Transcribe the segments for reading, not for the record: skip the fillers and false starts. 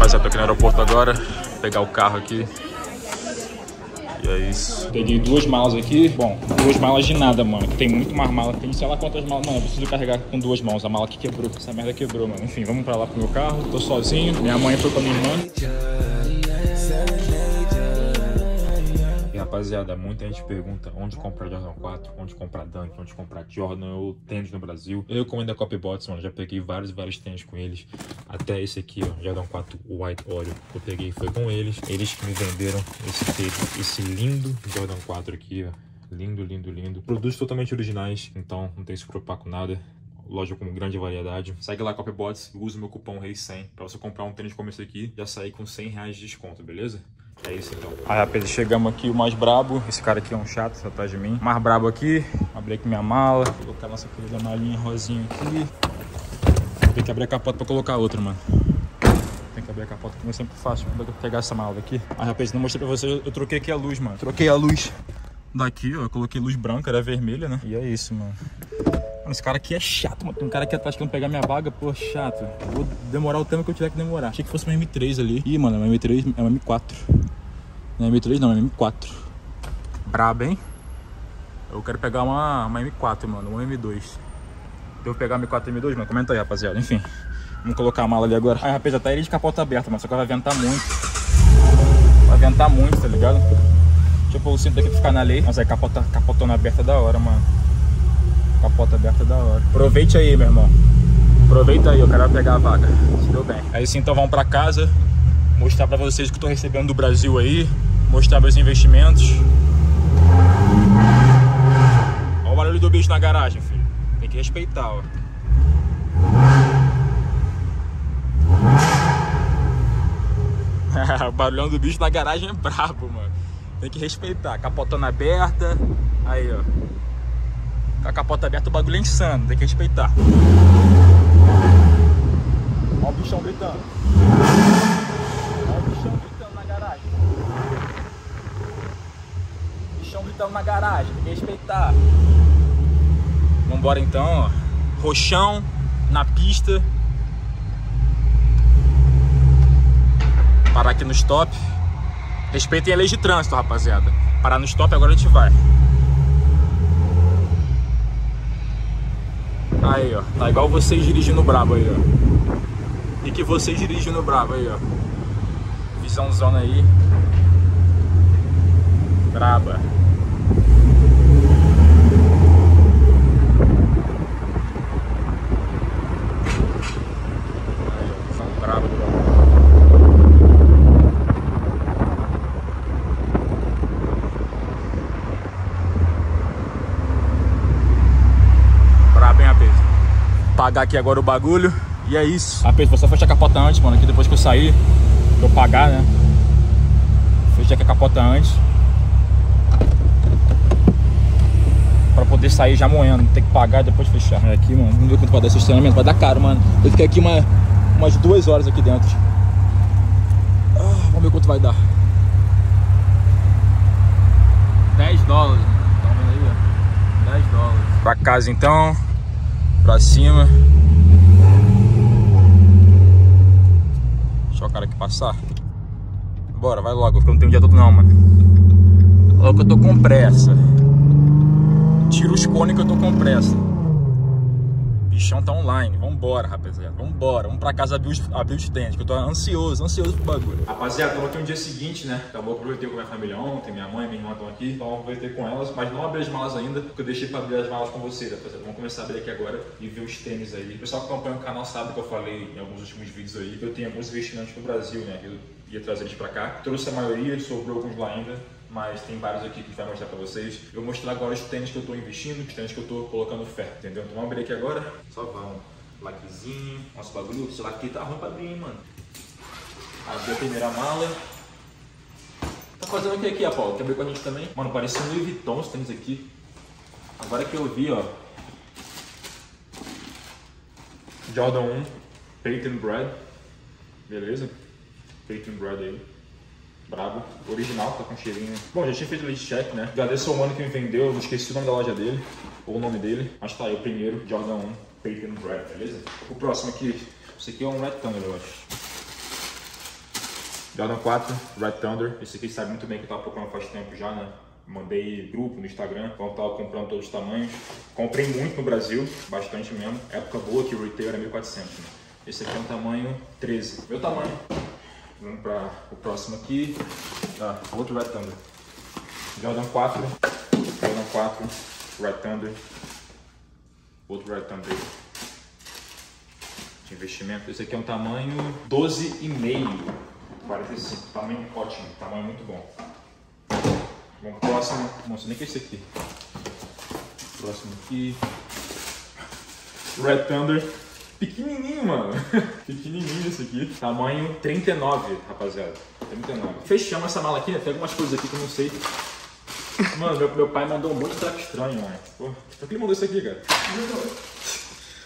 Rapaziada, tô aqui no aeroporto agora, vou pegar o carro aqui. E é isso. Peguei duas malas aqui. Bom, duas malas de nada, mano. Tem muito mais mala. Tem sei lá quantas malas. Mano, eu preciso carregar com duas mãos. A mala que quebrou. Essa merda quebrou, mano. Enfim, vamos pra lá pro meu carro. Tô sozinho. Minha mãe foi pra minha irmã. Rapaziada, muita gente pergunta onde comprar Jordan 4, onde comprar Dunk, onde comprar Jordan ou tênis no Brasil. Eu recomendo a Copybots, mano. Já peguei vários tênis com eles. Até esse aqui, ó, Jordan 4 White Oreo, que eu peguei foi com eles. Eles que me venderam esse lindo Jordan 4 aqui, ó. Lindo. Produtos totalmente originais, então não tem que se preocupar com nada. Loja com grande variedade. Segue lá, Copybots, e usa o meu cupom REI100 pra você comprar um tênis como esse aqui, já sair com R$100 de desconto, beleza? É isso então. Aí, rapaz, chegamos aqui, o mais brabo. Esse cara aqui é um chato, só atrás de mim. O mais brabo aqui. Abri aqui minha mala. Vou colocar nossa querida malinha rosinha aqui. Vou ter que abrir a capota pra colocar outra, mano. Tem que abrir a capota, como eu sempre faço. Vou pegar essa mala aqui. Aí, rapaz, não mostrei pra vocês. Eu troquei aqui a luz, mano. Troquei a luz daqui, ó. Eu coloquei luz branca, era vermelha, né? E é isso, mano. Esse cara aqui é chato, mano. Tem um cara aqui atrás que não pegar minha vaga, pô, chato. Vou demorar o tempo que eu tiver que demorar. Achei que fosse uma M3 ali. Ih, mano, é uma M3, é uma M4. Não é M3 não, é M4. Braba, hein? Eu quero pegar uma M4, mano, uma M2. Devo pegar uma M4 e M2, mano? Comenta aí, rapaziada. Enfim, vamos colocar a mala ali agora. Ai, rapaz, já tá ele de capota aberta, mano. Só que vai ventar muito. Vai ventar muito, tá ligado? Deixa eu pôr o cinto aqui pra ficar na lei. Mas aí, capotona aberta é da hora, mano. Capota aberta da hora. Aproveite aí, meu irmão. Aproveita aí, eu quero pegar a vaga. Se deu bem. É isso, então vamos pra casa. Mostrar pra vocês o que eu tô recebendo do Brasil aí. Mostrar meus investimentos. Olha o barulho do bicho na garagem, filho. Tem que respeitar, ó. O barulhão do bicho na garagem é brabo, mano. Tem que respeitar. Capotona aberta. Aí, ó. Com a capota aberta o bagulho é insano, tem que respeitar. Olha o bichão gritando. Olha o bichão gritando na garagem. Bichão gritando na garagem, tem que respeitar. Vambora então, ó. Roxão, na pista. Parar aqui no stop. Respeitem a lei de trânsito, rapaziada. Parar no stop, agora a gente vai. Aí, ó. Tá igual vocês dirigindo brabo aí, ó. E que vocês dirigindo brabo aí, ó. Visãozona aí. Braba. Aí, ó. Visão braba, pagar aqui agora o bagulho, e é isso. Ah, pessoal, só fechar a capota antes, mano, aqui depois que eu sair, pra eu pagar, né? Fechei aqui a capota antes. Pra poder sair já moendo, tem que pagar e depois fechar. É aqui, mano, não deu quanto pra dar esse estacionamento, vai dar caro, mano. Eu fiquei aqui umas 2 horas aqui dentro. Ah, vamos ver quanto vai dar. $10, tá vendo aí, ó? $10. Pra casa, então. Pra cima. Deixa o cara aqui passar. Bora, vai logo, porque eu não tenho o dia todo não, mano. Logo que eu tô com pressa. Tira os cones que eu tô com pressa. Bichão tá online. Vambora, rapaziada. Vambora. Vamos pra casa abrir os tênis, que eu tô ansioso pro bagulho. Rapaziada, tamo aqui no dia seguinte, né? Acabou que eu aproveitei com minha família ontem, minha mãe e minha irmã estão aqui. Então eu aproveitei com elas, mas não abri as malas ainda, porque eu deixei pra abrir as malas com vocês, rapaziada. Vamos começar a abrir aqui agora e ver os tênis aí. O pessoal que acompanha o canal sabe que eu falei em alguns últimos vídeos aí, que eu tenho alguns investimentos no Brasil, né? Eu ia trazer eles pra cá. Trouxe a maioria, sobrou alguns lá ainda. Mas tem vários aqui que a gente vai mostrar pra vocês. Eu vou mostrar agora os tênis que eu tô investindo, os tênis que eu tô colocando fé, entendeu? Então vamos abrir aqui agora. Só vamos. Laquezinho. Nossa, o bagulho, esse laque tá ruim pra abrir, hein, mano. Abri a primeira mala. Tá fazendo o que aqui, Apolo? Quer abrir com a gente também? Mano, parece um Louis Vuitton os tênis aqui. Agora que eu vi, ó. Jordan 1 Peyton Brad. Beleza? Peyton Brad aí. Brabo, original, tá com cheirinho. Bom, já tinha feito o lead check, né? Agradeço ao mano que me vendeu, eu esqueci o nome da loja dele, ou o nome dele. Mas tá aí, o primeiro, Jordan 1, Peyton Brad, beleza? O próximo aqui, esse aqui é um Red Thunder, eu acho. Jordan 4 Red Thunder. Esse aqui sabe muito bem que eu tava procurando faz tempo já, né? Mandei grupo no Instagram, então tava comprando todos os tamanhos. Comprei muito no Brasil, bastante mesmo. Época boa que o retail era 1.400, né? Esse aqui é um tamanho 13. Meu tamanho. Vamos para o próximo aqui. Ah, outro Red Thunder. Jordan 4 Red Thunder. Outro Red Thunder de investimento. Esse aqui é um tamanho 12,5. 45. Tamanho ótimo, tamanho muito bom. Bom, próximo. Não sei nem o que é esse aqui. Próximo aqui. Red Thunder. Pequenininho, mano. Pequenininho esse aqui. Tamanho 39, rapaziada. 39. Fechamos essa mala aqui, né? Tem algumas coisas aqui que eu não sei. Mano, meu pai mandou um monte de traque estranho, mano. Pô, por que ele mandou isso aqui, cara?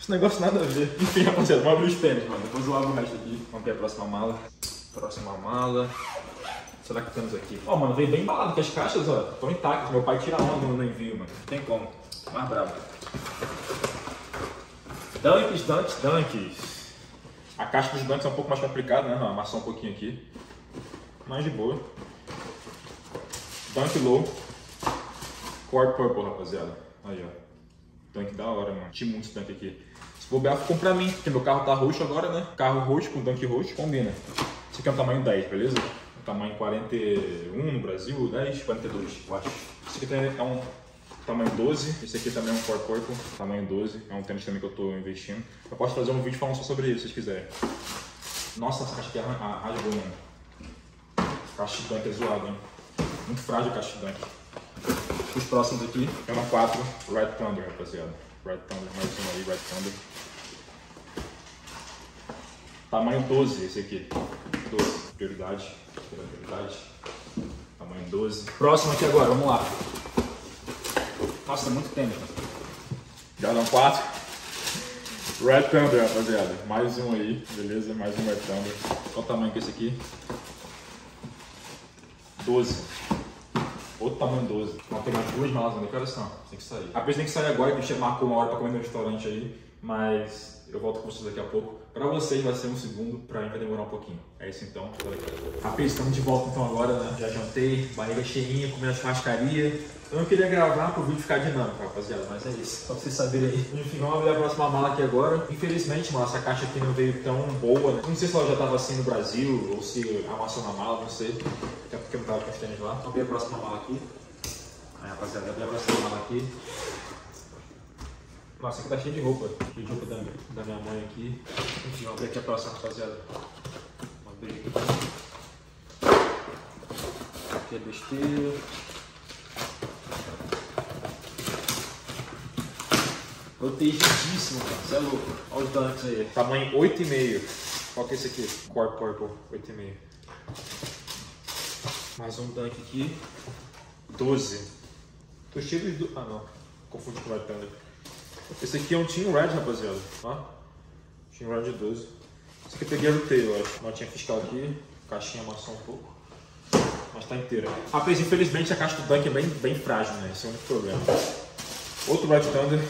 Esse negócio nada a ver. Enfim, rapaziada, vamos abrir os tênis, mano. Depois eu abro o resto aqui. Vamos ver a próxima mala. Próxima mala. Será que temos aqui? Ó, mano, veio bem embalado, porque as caixas, ó, estão intactas. Meu pai tira a mão no envio, mano. Não tem como. Mais brabo. Dunks. A caixa dos Dunks é um pouco mais complicada, né? Não, amassar um pouquinho aqui. Mas de boa. Dunk Low Court Purple, rapaziada. Aí, ó. Dunk da hora, mano. Tinha muitos Dunk aqui. Se bobear, ficou pra mim, porque meu carro tá roxo agora, né? Carro roxo com Dunk roxo, combina. Esse aqui é um tamanho 10, beleza? Tamanho 41 no Brasil, 10, 42, eu acho. Esse aqui é um tamanho 12, esse aqui também é um Court Purple, tamanho 12, é um tênis também que eu tô investindo. Eu posso fazer um vídeo falando só sobre isso, se vocês quiserem. Nossa, essa caixa aqui rasgou, mano. Caixa de Dunk é zoada, hein? Muito frágil a caixa de Dunk. Os próximos aqui, é uma 4, Red Thunder, rapaziada. Red Thunder, mais um aí, Red Thunder. Tamanho 12, esse aqui. 12. Prioridade, tamanho 12. Próximo aqui agora, vamos lá. Nossa, muito tênis, mano. Jordan 4 Red Thunder, rapaziada. Mais um aí, beleza? Mais um Red Thunder. Qual o tamanho que é esse aqui? 12. Outro tamanho 12. Vamos pegar duas malas ali, que horas são? Tem que sair. A pessoa tem que sair agora, que a gente marcou uma hora pra comer no restaurante aí. Mas eu volto com vocês daqui a pouco. Pra vocês vai ser um segundo, pra mim vai demorar um pouquinho. É isso então. Rapaz, estamos de volta então agora, né? Já jantei, barriga cheinha, comendo a churrascaria. Eu não queria gravar pro vídeo ficar dinâmico, rapaziada, mas é isso. Só pra vocês saberem aí. Enfim, vamos abrir a próxima mala aqui agora. Infelizmente, mano, essa caixa aqui não veio tão boa, né? Não sei se ela já tava assim no Brasil, ou se amassou na mala, não sei. Até porque eu não tava com os tênis lá. Vamos abrir a próxima mala aqui. Aí, rapaziada, abrir a próxima mala aqui. Nossa, aqui tá cheio de roupa da minha mãe aqui. Enfim, vamos abrir aqui a próxima, rapaziada. Vamos abrir aqui. Aqui é besteira. Protegidíssimo, cara. Você é louco. Olha os dunks aí. Tamanho 8,5. Qual que é esse aqui? Court Purple, 8,5. Mais um dunk aqui. 12. Tô cheio de... Ah, não. Confundi com o Red Thunder. Esse aqui é um Team Red, rapaziada. Ó. Team Red de 12. Esse aqui eu peguei a retail, eu acho. Notinha fiscal aqui. Caixinha amassou um pouco. Mas tá inteira. Rapaz, infelizmente a caixa do Dunk é bem frágil, né? Esse é o único problema. Outro Red Thunder.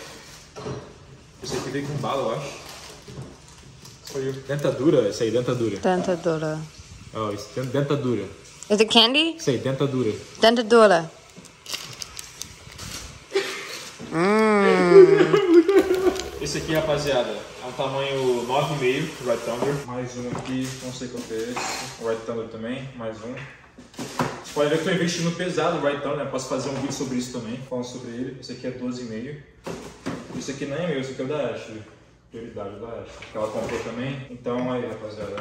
Esse aqui veio com bala, eu acho. Foi dentadura? Esse aí, dentadura. Dentadura. Ó, esse é dentadura. Is it candy? Esse aí, dentadura. Dentadura. Esse aqui, rapaziada, é um tamanho 9,5, Red Thunder. Mais um aqui, não sei qual que é esse. Red Thunder também, mais um. Você pode ver que eu tô investindo pesado no Red Thunder, né? Posso fazer um vídeo sobre isso também, falando sobre ele. Esse aqui é 12,5. Esse aqui não é meu, esse aqui é o da Ashley. Prioridade da Ashley, que ela comprou também. Então, aí, rapaziada.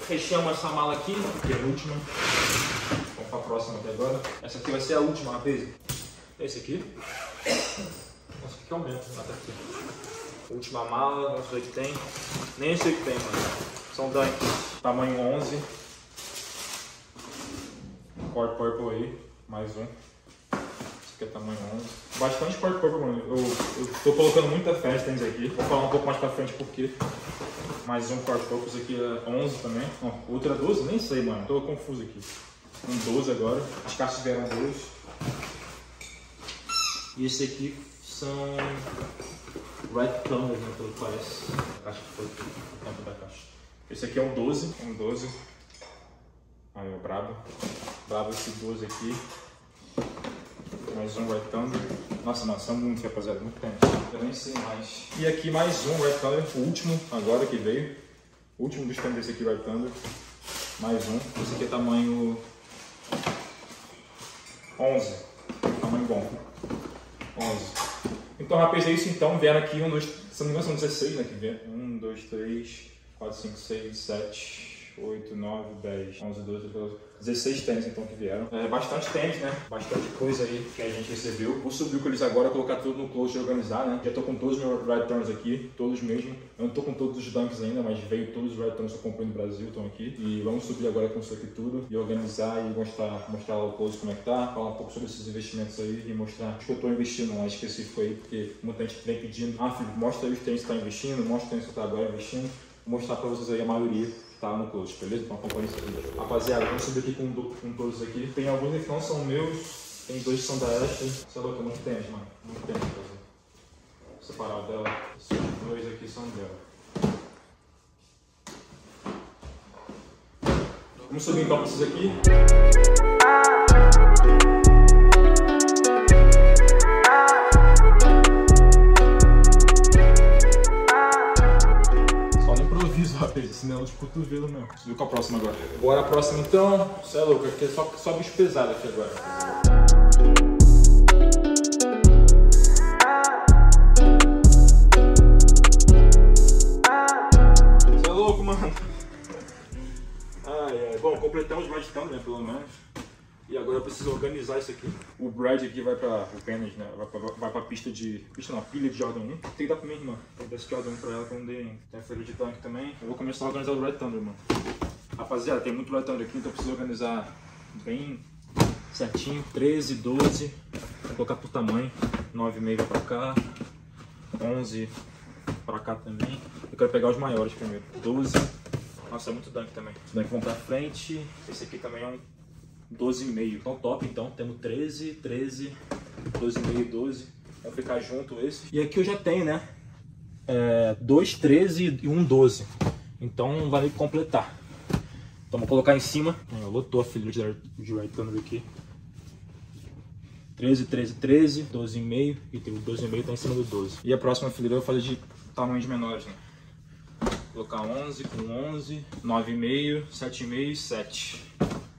Fechamos essa mala aqui, que é a última. Vamos pra próxima aqui agora. Essa aqui vai ser a última, rapaz. Esse aqui. Nossa, que aumenta. Ah, tá aqui. Última mala, não sei o que tem. Nem sei o que tem, mano. São Dunk. Tamanho 11. Court Purple aí. Mais um. Esse aqui é tamanho 11. Bastante Court Purple, mano. Eu tô colocando muita fé nos tênis aqui. Vou falar um pouco mais pra frente porque. Mais um Court Purple. Esse aqui é 11 também. Oh, outra 12? Nem sei, mano. Tô confuso aqui. Um 12 agora. As caixas vieram 2. E esse aqui são Red Thunder, né, pelo que parece. A caixa foi o tempo da caixa. Esse Esse aqui é um 12. Um 12. Aí, ó, brabo. Brabo esse 12 aqui. Mais um Red Thunder. Nossa, mas são muitos, rapaziada. Muito tempo. Eu nem sei mais. E aqui mais um Red Thunder. O último, agora que veio. O último dos tempos desse aqui, Red Thunder. Mais um. Esse aqui é tamanho 11. Tamanho bom. 11. Então, rapaz, é isso. Então, vieram aqui um, dois, se não me engano, são 16, né? Que vieram 1, 2, 3, 4, 5, 6, 7, 8, 9, 10, 11, 12, 12, 16 tênis, então, que vieram. É bastante tênis, né? Bastante coisa aí que a gente recebeu. Vou subir com eles agora, colocar tudo no closet e organizar, né? Já tô com todos os meus Red Thumbs aqui, todos mesmo. Eu não tô com todos os Dunks ainda, mas veio todos os Red Thumbs que eu comprei no Brasil, estão aqui. E vamos subir agora com isso aqui tudo e organizar e mostrar lá o closet como é que tá, falar um pouco sobre esses investimentos aí e mostrar o que eu tô investindo lá específico aí, porque muita gente vem pedindo, ah, filho, mostra aí os tênis que tá investindo, mostra os tênis que tá agora investindo. Vou mostrar pra vocês aí a maioria que tá no closet, beleza? Então acompanha isso aqui. Rapaziada, vamos subir aqui com todos aqui. Tem alguns que não são meus, tem dois que são da Ashley. Você é louco, muito tênis, mano. Muito tênis, rapaziada. Vou separar o dela. Esses dois aqui são dela. Vamos subir então pra vocês aqui. Sinal de cotovelo mesmo. Subiu com a próxima agora. Bora a próxima então. Você é louco, aqui é só bicho pesado aqui agora. Você é louco, mano. Ai, ai. Bom, completamos mais de tanto, né? Pelo menos. E agora eu preciso organizar isso aqui. O Brad aqui vai pra o Venice, né? Vai pra pista de... Pista não, pilha de Jordan 1. Tem que dar pra minha irmã. Tem que dar esse Jordan 1 pra ela quando tem a feira de tanque também. Eu vou começar a organizar o Red Thunder, mano. Rapaziada, tem muito Red Thunder aqui, então eu preciso organizar bem certinho. 13, 12. Vou colocar por tamanho. 9,5 pra cá. 11 pra cá também. Eu quero pegar os maiores primeiro. 12. Nossa, é muito dunk também. Os dunk vão pra frente. Esse aqui também é um... 12,5. Então top, então. Temos 13, 13, 12,5 e 12. Vai ficar junto esse. E aqui eu já tenho, né? 2, 13 e 1, 12. Então vai completar. Então vou colocar em cima. Eu lotou a filha de Red Thunder aqui. 13, 13, 13, 12,5. E tem o 12,5 tá em cima do 12. E a próxima fileira eu vou fazer de tamanhos menores, né? Vou colocar 11 com 11, 9,5, 7,5 e 7.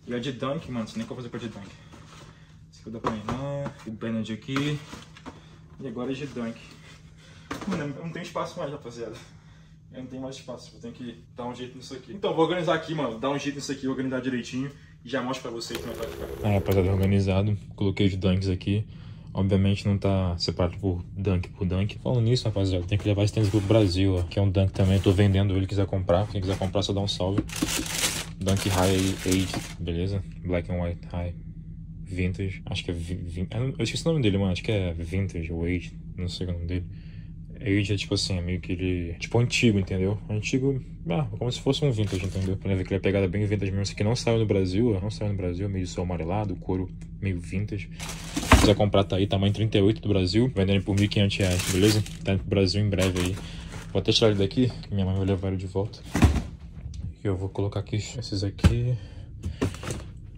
E a de dunk, mano, isso nem que eu vou fazer pra de dunk. Esse aqui eu dou pra irmã, o Bennett aqui. E agora é de dunk. Mano, eu não tenho espaço mais, rapaziada. Eu não tenho mais espaço, eu tenho que dar um jeito nisso aqui. Então, vou organizar aqui, mano. Dar um jeito nisso aqui, organizar direitinho. E já mostro pra vocês como é que vai ficar. É, rapaziada, organizado. Coloquei os dunks aqui. Obviamente não tá separado por dunk. Falando nisso, rapaziada, tem que levar esse tênis pro Brasil, ó. Que é um dunk também, eu tô vendendo ele, quiser comprar. Quem quiser comprar, só dá um salve. Dunk High 8, beleza? Black and White High Vintage. Acho que é... eu esqueci o nome dele, mano. Acho que é Vintage ou 8. Não sei o nome dele. 8 é tipo assim, é meio que ele... Tipo antigo, entendeu? Antigo... Ah, como se fosse um vintage, entendeu? Pra ver que ele é pegada bem vintage mesmo. Isso aqui não saiu no Brasil, não saiu no Brasil. Meio só amarelado, couro meio vintage. Se quiser comprar, tá aí. Tamanho 38 do Brasil. Vendendo por R$1.500, beleza? Tá indo pro Brasil em breve aí. Vou até tirar ele daqui, que minha mãe vai levar ele de volta. Eu vou colocar aqui esses aqui.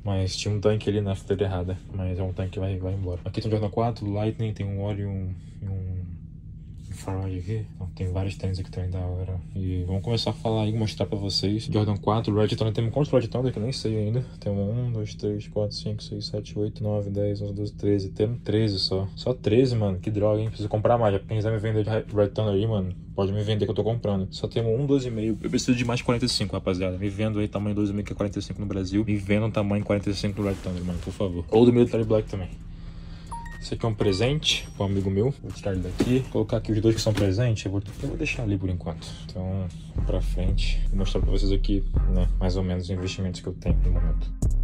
Mas tinha um tanque ali na fita errada. Mas é um tanque que vai embora. Aqui tem um Jordan 4, Lightning, tem um Oreo e um Farage aqui. Então, tem vários tênis aqui também da hora. E vamos começar a falar e mostrar pra vocês. Jordan 4, Red Thunder. Tem quantos Red Thunder que eu nem sei ainda. Tem um, 1, 2, 3, 4, 5, 6, 7, 8, 9, 10, 11, 12, 13. Tem 13 só. Só 13, mano. Que droga, hein? Preciso comprar mais. Já pensar me vender de Red Thunder aí, mano. Pode me vender que eu tô comprando. Só temos um 12,5. Eu preciso de mais 45, rapaziada. Me vendo aí tamanho 12,5 que é 45 no Brasil. Me vendo um tamanho 45 no Red Thunder, mano, por favor. Ou do Military Black também. Esse aqui é um presente pra um amigo meu. Vou tirar ele daqui. Vou colocar aqui os dois que são presentes. Eu vou deixar ali por enquanto. Então, pra frente. Vou mostrar pra vocês aqui, né, mais ou menos os investimentos que eu tenho no momento.